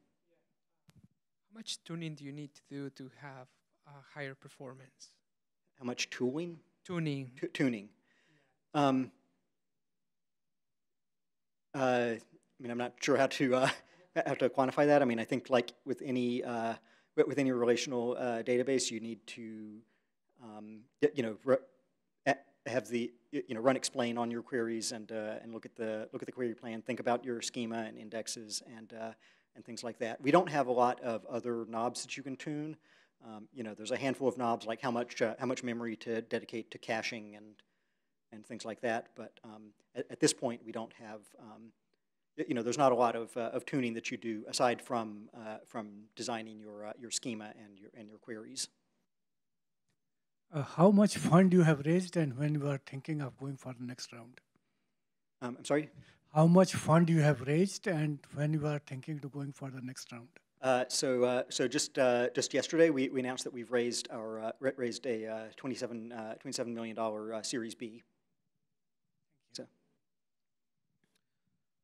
how much tuning do you need to do to have higher performance? How much tooling? Tuning. Tuning. Yeah. I mean, I'm not sure how to quantify that. I mean, I think like with any relational database, you need to have the run explain on your queries and look at the query plan, think about your schema and indexes and things like that. We don't have a lot of other knobs that you can tune. There's a handful of knobs, like how much memory to dedicate to caching and things like that. But at this point, we don't have there's not a lot of tuning that you do aside from designing your schema and your queries. How much fund you have raised, and when you are thinking of going for the next round? I'm sorry. How much fund you have raised, and when you are thinking to going for the next round? So just yesterday we announced that we've raised our raised a $27 million Series B.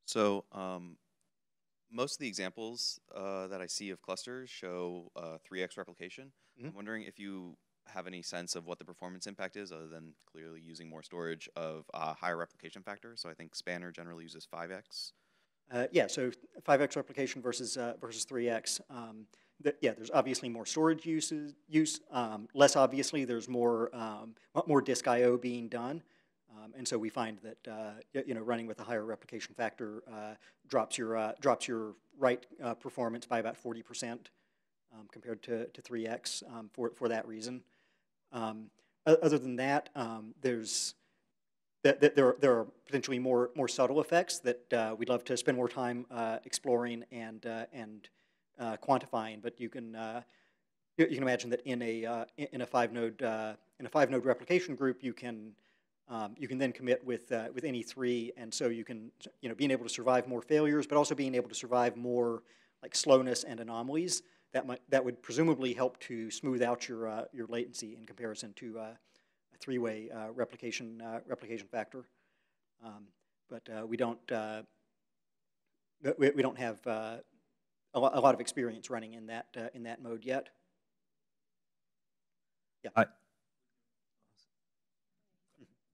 So Most of the examples that I see of clusters show 3x replication. Mm-hmm. I'm wondering if you have any sense of what the performance impact is, other than clearly using more storage, of higher replication factor. So I think Spanner generally uses 5x. Yeah, so 5x replication versus versus 3x. Yeah, there's obviously more storage use. Less obviously, there's more disk I/O being done. And so we find that you know, running with a higher replication factor drops your write performance by about 40% compared to 3x for that reason. Other than that, there are potentially more subtle effects that we'd love to spend more time exploring and quantifying. But you can imagine that in a five node replication group, you can then commit with any three, and so you can, you know, being able to survive more failures, but also being able to survive more like slowness and anomalies. That would presumably help to smooth out your latency in comparison to a three-way replication factor. But we don't have a lot of experience running in that mode yet. Yeah.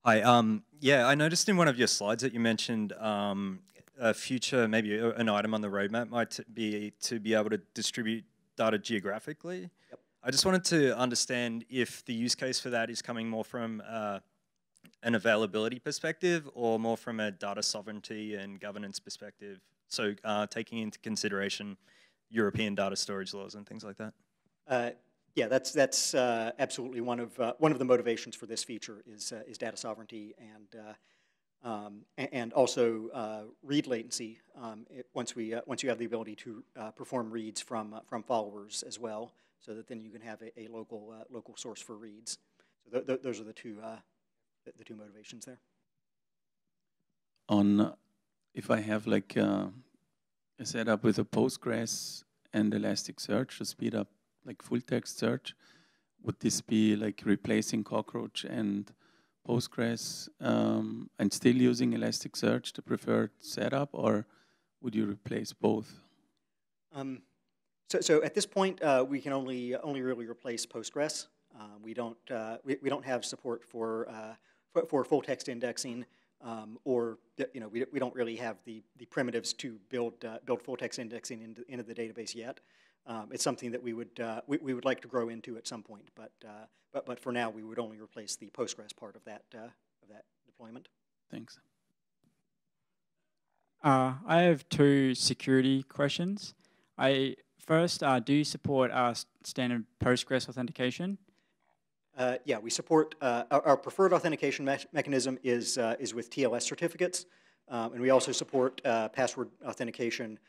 Hi. Yeah, I noticed in one of your slides that you mentioned a future, maybe an item on the roadmap might be to be able to distribute data geographically. Yep. I just wanted to understand if the use case for that is coming more from an availability perspective or more from a data sovereignty and governance perspective. So taking into consideration European data storage laws and things like that. Yeah, that's absolutely one of the motivations for this feature is data sovereignty and also read latency. Once you have the ability to perform reads from followers as well, so that then you can have a local source for reads. So those are the two motivations there. On if I have like a setup with a Postgres and Elasticsearch to speed up, like full text search, would this be like replacing Cockroach and Postgres and still using Elasticsearch, the preferred setup, or would you replace both? So at this point, we can only really replace Postgres. We don't have support for full text indexing, or you know, we don't really have the primitives to build full text indexing into the database yet. It's something that we would like to grow into at some point, but for now we would only replace the Postgres part of that deployment. Thanks. I have two security questions. First, do you support our standard Postgres authentication? Yeah, we support our preferred authentication mechanism is with TLS certificates, and we also support password authentication.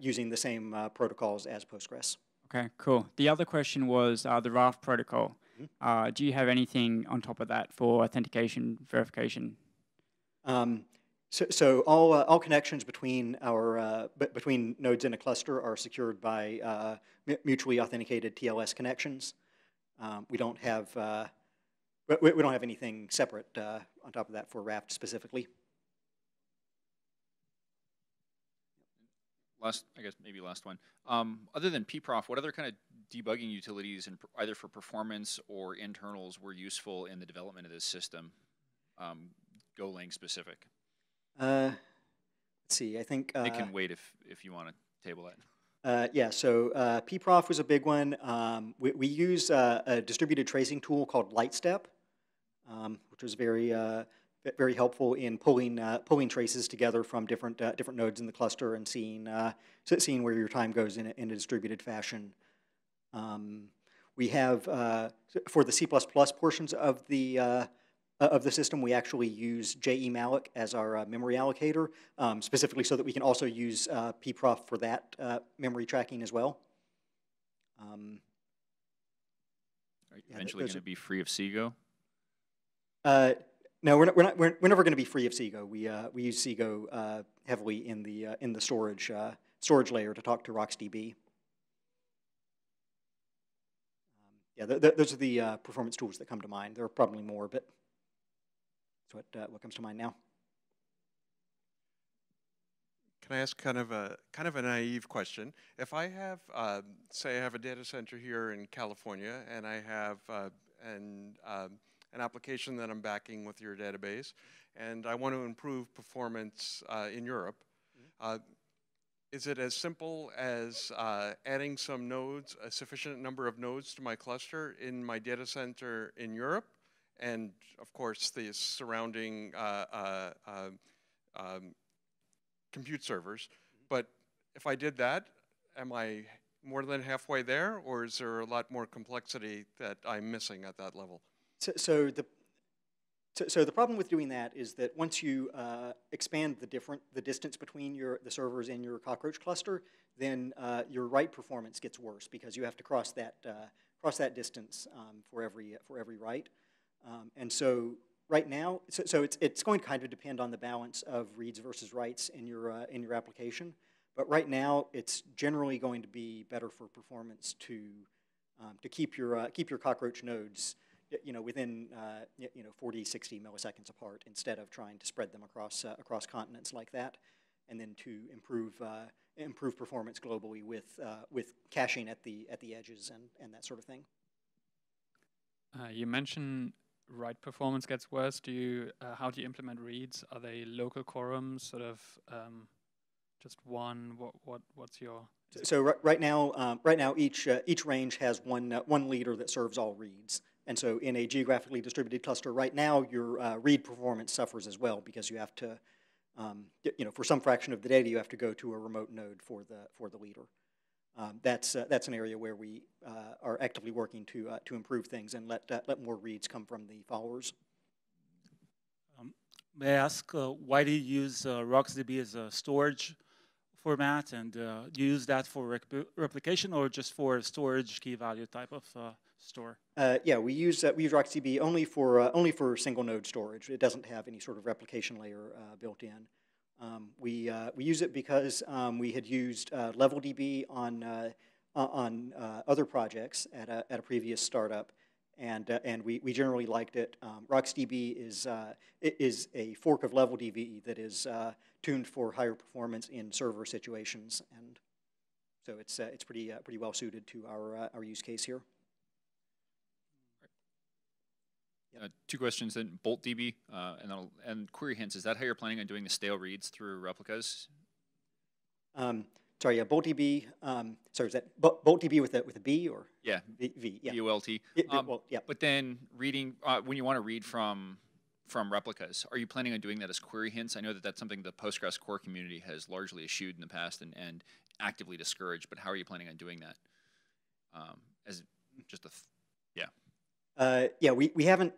Using the same protocols as Postgres. Okay, cool. The other question was the Raft protocol. Mm-hmm. Do you have anything on top of that for authentication verification? So all connections between our between nodes in a cluster are secured by mutually authenticated TLS connections. We don't have anything separate on top of that for Raft specifically. Last one. Other than pprof, what other kind of debugging utilities, and either for performance or internals, were useful in the development of this system, Golang specific? Let's see. I think it can wait if you want to table that. Yeah. So pprof was a big one. We use a distributed tracing tool called Lightstep, which was very helpful in pulling traces together from different nodes in the cluster and seeing where your time goes in a distributed fashion. We have for the C++ portions of the system, we actually use JeMalloc as our memory allocator, specifically so that we can also use pprof for that memory tracking as well. Are you eventually going to be free of CGO? No, we're never going to be free of CGO. We use CGO heavily in the storage layer to talk to RocksDB. Yeah, those are the performance tools that come to mind. There are probably more, but that's what comes to mind now. Can I ask kind of a naive question? If I have, say I have a data center here in California and I have an application that I'm backing with your database, and I want to improve performance in Europe, is it as simple as adding some nodes, a sufficient number of nodes to my cluster in my data center in Europe, and of course the surrounding compute servers? But if I did that, am I more than halfway there, or is there a lot more complexity that I'm missing at that level? So the problem with doing that is that once you expand the distance between the servers in your Cockroach cluster, then your write performance gets worse because you have to cross that distance for every write. And so right now, it's going to kind of depend on the balance of reads versus writes in your application. But right now, it's generally going to be better for performance to keep your Cockroach nodes, you know, within 40, 60 milliseconds apart, instead of trying to spread them across continents like that, and then to improve performance globally with caching at the edges and that sort of thing. You mentioned write performance gets worse. Do you how do you implement reads? Are they local quorums, sort of just one? What's your? So right now each range has one leader that serves all reads. And so in a geographically distributed cluster right now, your read performance suffers as well because you have to, for some fraction of the data, you have to go to a remote node for the leader. That's an area where we are actively working to improve things and let more reads come from the followers. May I ask why do you use RocksDB as a storage format, and do you use that for replication or just for storage key value type of store? Yeah, we use RocksDB only for single node storage. It doesn't have any sort of replication layer built in. We use it because we had used LevelDB on other projects at a previous startup, and we generally liked it. RocksDB is a fork of LevelDB that is tuned for higher performance in server situations, and so it's pretty well suited to our use case here. Two questions in BoltDB and query hints. Is that how you're planning on doing the stale reads through replicas? Sorry, yeah, BoltDB. Sorry, is that BoltDB with a B or? Yeah, V. Yeah. B-O-L-T. Well, yeah. But then reading when you want to read from replicas, are you planning on doing that as query hints? I know that that's something the Postgres core community has largely eschewed in the past and actively discouraged. But how are you planning on doing that? As just a yeah. Yeah, we haven't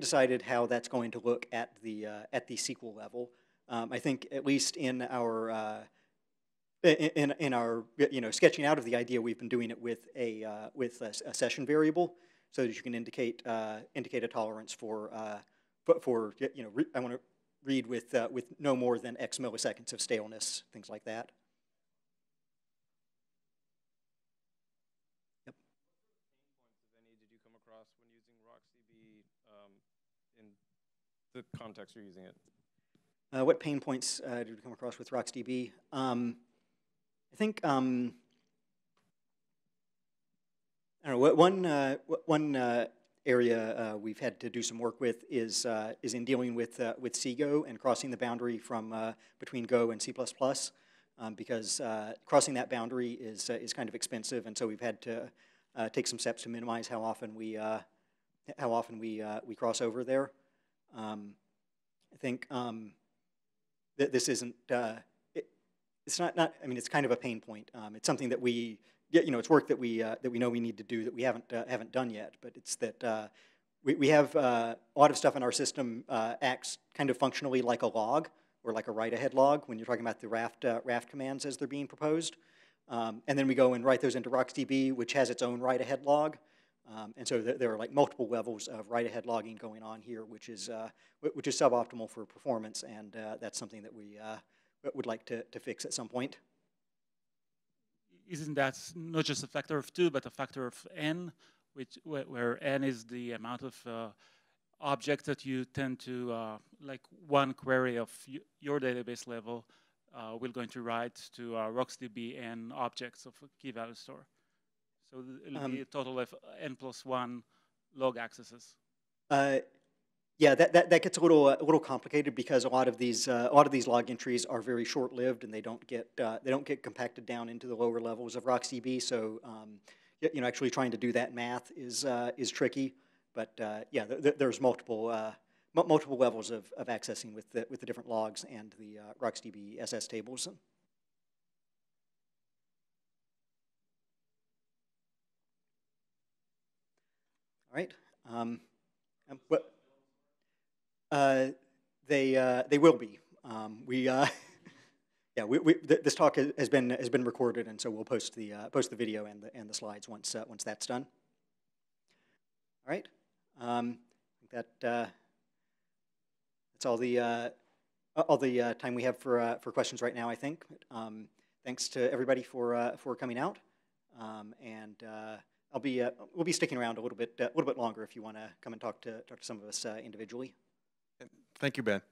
decided how that's going to look at the SQL level. I think at least in our our sketching out of the idea, we've been doing it with a session variable so that you can indicate a tolerance for I want to read with no more than X milliseconds of staleness, things like that. The context you're using it. What pain points did we come across with RocksDB? I think I don't know. One area we've had to do some work with is in dealing with CGO and crossing the boundary from between Go and C++, because crossing that boundary is kind of expensive, and so we've had to take some steps to minimize how often we cross over there. I think this isn't. It's not. I mean, it's kind of a pain point. It's something that we, it's work that we know we need to do that we haven't done yet. But it's that we have a lot of stuff in our system acts kind of functionally like a log or like a write-ahead log when you're talking about the Raft commands as they're being proposed, and then we go and write those into RocksDB, which has its own write-ahead log. And so there are like multiple levels of write-ahead logging going on here, which is suboptimal for performance, and that's something that we would like to fix at some point. Isn't that not just a factor of 2, but a factor of n, where n is the amount of objects that you tend to like one query of your database level we're going to write to RocksDB and objects of a key value store. So it'll be a total of n+1 log accesses. Yeah, that gets a little complicated because a lot of these log entries are very short lived and they don't get compacted down into the lower levels of RocksDB. So you know, actually trying to do that math is tricky. But yeah, there's multiple levels of accessing with the different logs and the RocksDB SS tables. All right. They will be. Yeah. This talk has been recorded, and so we'll post the video and the slides once that's done. All right. That's all the time we have for questions right now. I think. Thanks to everybody for coming out, and we'll be sticking around a little bit longer if you want to come and talk to some of us individually. Thank you, Ben.